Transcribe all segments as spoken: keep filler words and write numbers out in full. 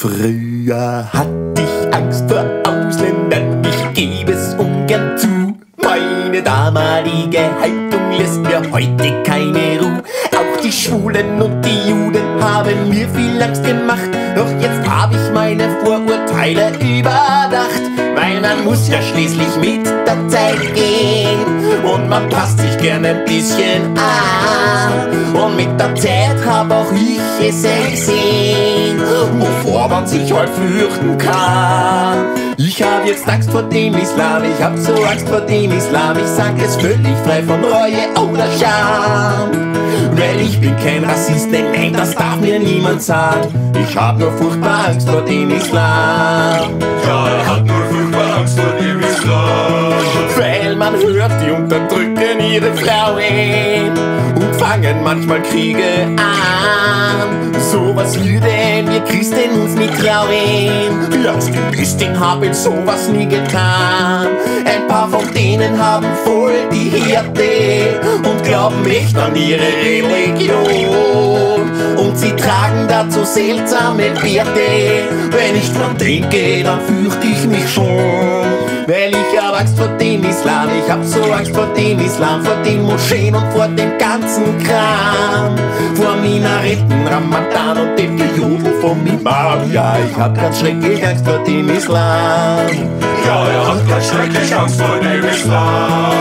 Früher hatte ich Angst vor Ausländern, ich gebe es ungern zu. Meine damalige Haltung lässt mir heute keine Ruhe. Auch die Schwulen und die Juden haben mir viel Angst gemacht. Doch jetzt hab ich meine Vorurteile überdacht. Weil man muss ja schließlich mit der Zeit gehen und man passt sich gerne ein bisschen an. Und mit der Zeit hab auch ich es gesehen, wovor man sich halt fürchten kann. Ich hab jetzt Angst vor dem Islam, ich hab so Angst vor dem Islam. Ich sag es völlig frei von Reue oder Scham. Weil ich bin kein Rassist, denn nein, das darf mir niemand sagen. Ich hab nur furchtbar Angst vor dem Islam. Ja, er hat nur furchtbar Angst vor dem Islam. Weil man hört, die unterdrücken ihre Frauen und fangen manchmal Kriege an. Sowas würden wir Christen uns nicht trauen. Wir als Christen haben sowas nie getan. Ein paar von denen haben voll die Härte und glauben nicht an ihre Religion. Und sie tragen dazu seltsame Werte. Wenn ich dran denke, dann fürchte ich mich schon. Weil ich hab Angst vor dem Islam, ich hab so Angst vor dem Islam, vor den Moscheen und vor dem ganzen Kram, vor Minaretten, Ramadan und dem Gejubel vom Imam. Ja, ich hab ganz schrecklich Angst vor dem Islam. Ja, er hat ganz schrecklich Angst vor dem Islam.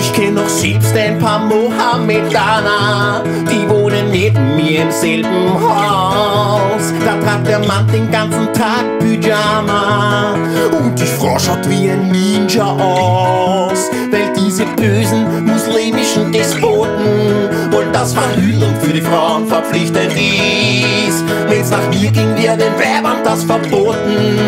Ich kenn noch selbst ein paar Mohammedaner, die wohnen neben mir im selben Haus. Da trat der Mann den ganzen Tag Pyjama und die Frau schaut wie ein Ninja aus. Weil diese bösen muslimischen Despoten wollen, dass Verhüllung für die Frauen verpflichtend ist. Wenn's nach mir ging, wir den Weibern das verboten.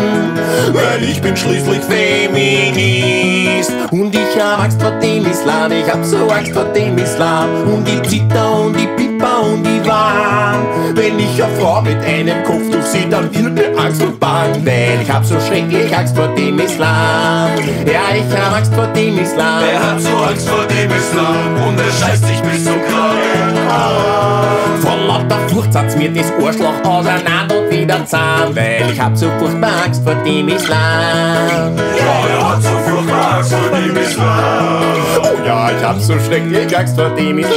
Weil ich bin schließlich Feminist. Und ich hab Angst vor dem Islam, ich hab so Angst vor dem Islam. Und die Zither und die Pipa und die Wahn. Wenn ich eine Frau mit einem Kopftuch sehe, dann wird mir Angst und Bang. Weil ich hab so schrecklich Angst vor dem Islam. Ja, ich hab Angst vor dem Islam. Er hat so Angst vor dem Islam und er scheißt sich bis zum Kragen an. Von lauter Furcht satz mir das Arschloch auseinander und wieder zahm. Weil ich hab so furchtbar Angst vor dem Islam. Ja, er hat so furchtbar Angst vor dem Islam. Oh ja, ich hab so schrecklich Angst vor dem Islam.